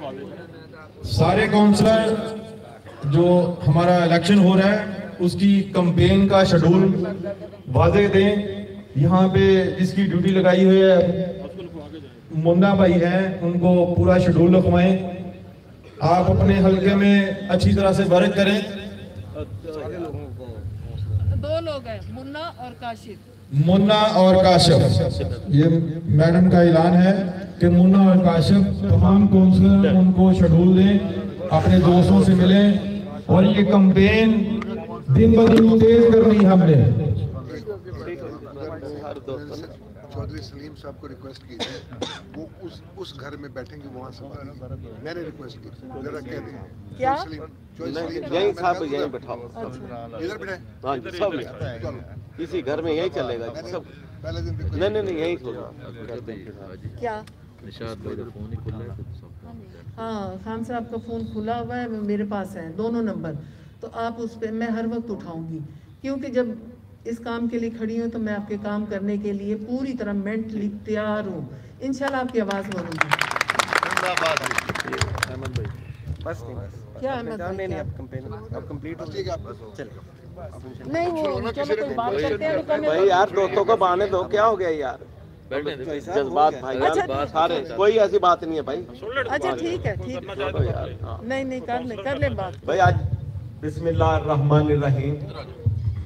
सारे काउंसलर जो हमारा इलेक्शन हो रहा है उसकी कंपेन का शेड्यूल वाजे दें। यहाँ पे जिसकी ड्यूटी लगाई हुई है मुन्ना भाई हैं, उनको पूरा शेड्यूल लिखवाएं। आप अपने हलके में अच्छी तरह से वर्क करें। दो लोग हैं, मुन्ना और काशिफ। मुन्ना और काशिफ, ये मैडम का ऐलान है कि मुन्ना और काशिफ तमाम काउंसलर उनको शेड्यूल दें, अपने दोस्तों से मिलें और ये कंपेन दिन ब दिन तेज करनी हमने। चौधरी सलीम साहब को रिक्वेस्ट की थी, वो उस घर में बैठेंगे, वहाँ से मैंने रिक्वेस्ट की थी इसी घर में, यही चलेगा नहीं यही क्या। हाँ, खान साहब का फोन खुला हुआ है, मेरे पास है दोनों नंबर, तो आप उस पर मैं हर वक्त उठाऊंगी, क्योंकि जब इस काम के लिए खड़ी हूँ तो मैं आपके काम करने के लिए पूरी तरह मेंटली तैयार हूँ। इंशाल्लाह आपकी आवाज़ बनूंगी। बस क्या नहीं, यार दोस्तों को बहाने दो, क्या हो गया यार, जज्बात भाई सारे, कोई ऐसी बात नहीं है भाई। अच्छा ठीक है, ठीक नहीं नहीं कर ले बात भाई। आज बिस्मिल्लाहिर्रहमानिर्रहीम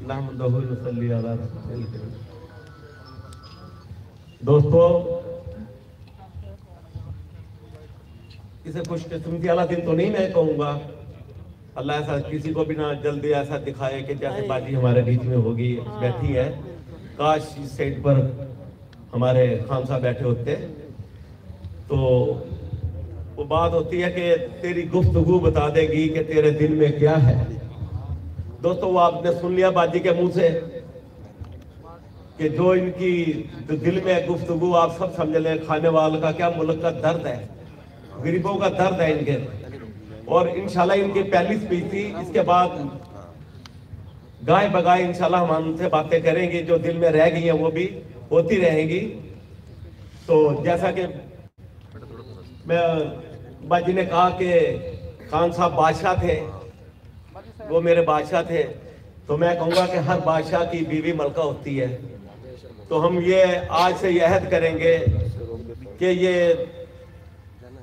दोस्तों, इसे खुशकिस्मती वाला दिन तो नहीं मैं कहूँगा। अल्लाह ऐसा किसी को भी ना जल्दी ऐसा दिखाए कि जैसे बाजी हमारे बीच में होगी बैठी है। काश इस सेट पर हमारे खान साहब बैठे होते तो वो बात होती है कि तेरी गुफ्तगू बता देगी कि तेरे दिल में क्या है। दोस्तों वो आपने सुन लिया बाजी के मुंह से कि जो इनकी जो दिल में गुफ्तगू, आप सब समझ लें खाने वाले का क्या मुल्क का दर्द है, गरीबों का दर्द है इनके। और इंशाल्लाह इनकी पहली स्पीच थी, इसके बाद गाय बगाए इंशाल्लाह हम उनसे बातें करेंगे, जो दिल में रह गई हैं वो भी होती रहेगी। तो जैसा कि मैं बाजी ने कहा कि खान साहब बादशाह थे, वो मेरे बादशाह थे, तो मैं कहूँगा कि हर बादशाह की बीवी मलका होती है। तो हम ये आज से यह अहद करेंगे कि ये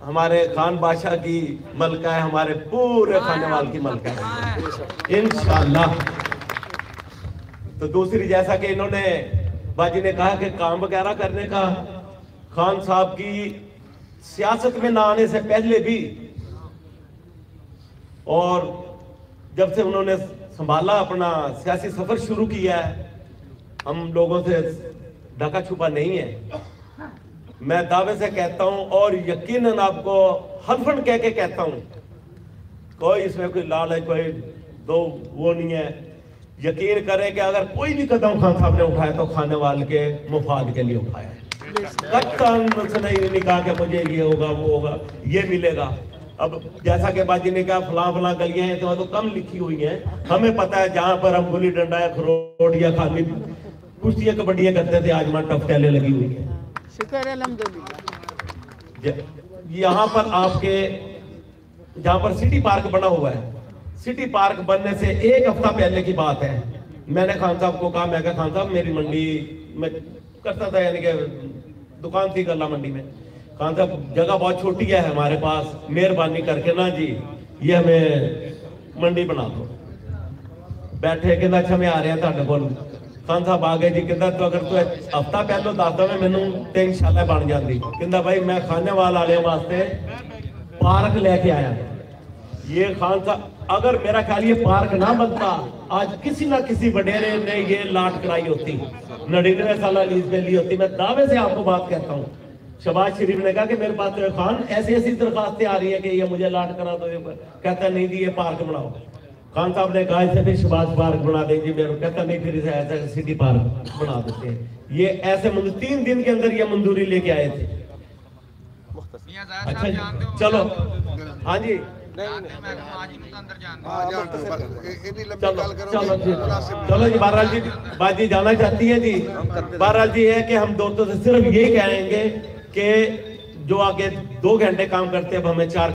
हमारे खान बादशाह की मलका है, हमारे पूरे खानेवाल की मलका है इंशाल्लाह। तो दूसरी, जैसा कि इन्होंने बाजी ने कहा कि काम वगैरह करने का, खान साहब की सियासत में ना आने से पहले भी और जब से उन्होंने संभाला अपना सियासी सफर शुरू किया है, हम लोगों से ढका छुपा नहीं है। मैं दावे से कहता हूं और यकीनन आपको हरफन कह के कहता हूं, कोई इसमें कोई लालच कोई दो वो नहीं है। यकीन करें कि अगर कोई भी कदम खान साहब ने उठाया तो खाने वाले के मुफाद के लिए उठाया है। नहीं कहा कि मुझे ये होगा वो होगा ये मिलेगा। अब जैसा कि बाजी ने कहा फलां फलां गलियां हैं तो कम लिखी हुई हैं, हमें पता है जहां पर हम गुल्ली डंडा या खरोट या खाली कुश्तियां कबड्डियां करते थे, आज वहां टफटेलें लगी हुई हैं। शुक्र है अल्हम्दुलिल्लाह। यहाँ पर आपके जहाँ पर सिटी पार्क बना हुआ है, सिटी पार्क बनने से एक हफ्ता पहले की बात है, मैंने खान साहब को कहा, मैं कहा खान साहब मेरी मंडी में करता था, यानी कि दुकान थी गल्ला मंडी में, खान साहब जगह बहुत छोटी है हमारे पास, मेहरबानी करके ना जी ये हमें मंडी बना दो। बैठे कहना अच्छा मैं आ रहा था को, खान साहब आ गए जी, कहता तो अगर तू हफ्ता पहले दसदा मैं मैनू तो इंशाल्लाह बन जाती। कहता भाई मैं खाने वाले वास्ते पार्क लेके आया, ये खान साहब अगर मेरा ख्याल ये पार्क ना बनता आज किसी ना किसी वडेरे ने ये लाट कराई होती, 99 साल लीज पे ली होती। मैं दावे से आपको बात कहता हूँ, शबाज शरीफ ने कहा कि मेरे पास खान ऐसी ऐसी दरखास्तें आ रही है कि ये मुझे लाट करा दो, कहता नहीं जी ये पार्क बनाओ। खान साहब ने कहा इसे फिर शबाज पार्क बना देंगे मेरे, कहता नहीं फिर इसे ऐसा सिटी पार्क बना देते हैं। ये ऐसे 3 दिन के अंदर ये मंजूरी लेके आए थे। अच्छा चलो हाँ जी, चलो जी बहरहाल जी बाजी जाना चाहती है जी, बहरहाल जी है कि हम दोस्तों से सिर्फ ये कहेंगे कि जो आगे 2 घंटे काम करते हैं अब हमें 4